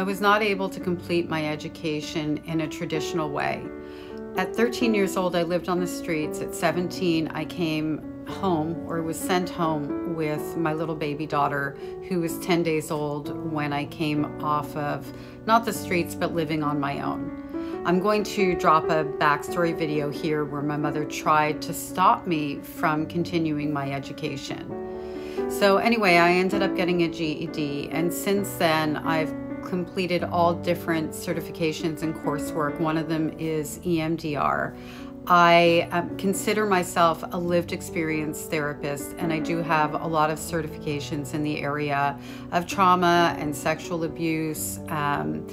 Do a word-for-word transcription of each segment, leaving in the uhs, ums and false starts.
I was not able to complete my education in a traditional way. At thirteen years old, I lived on the streets. At seventeen, I came home, or was sent home, with my little baby daughter, who was ten days old when I came off of, not the streets, but living on my own. I'm going to drop a backstory video here where my mother tried to stop me from continuing my education. So anyway, I ended up getting a G E D, and since then I've completed all different certifications and coursework. One of them is E M D R. I um, consider myself a lived experience therapist, and I do have a lot of certifications in the area of trauma and sexual abuse, um,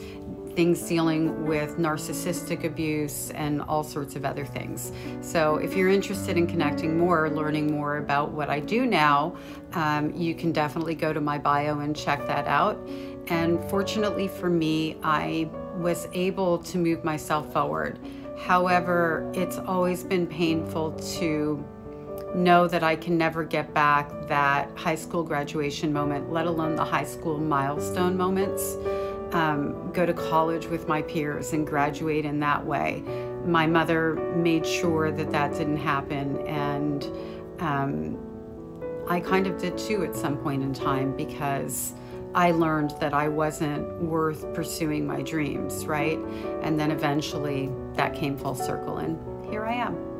things dealing with narcissistic abuse and all sorts of other things. So if you're interested in connecting more, learning more about what I do now, um, you can definitely go to my bio and check that out. And fortunately for me, I was able to move myself forward. However, it's always been painful to know that I can never get back that high school graduation moment, let alone the high school milestone moments. Um, go to college with my peers and graduate in that way. My mother made sure that that didn't happen, and um, I kind of did too at some point in time, because I learned that I wasn't worth pursuing my dreams, right? And then eventually that came full circle, and here I am.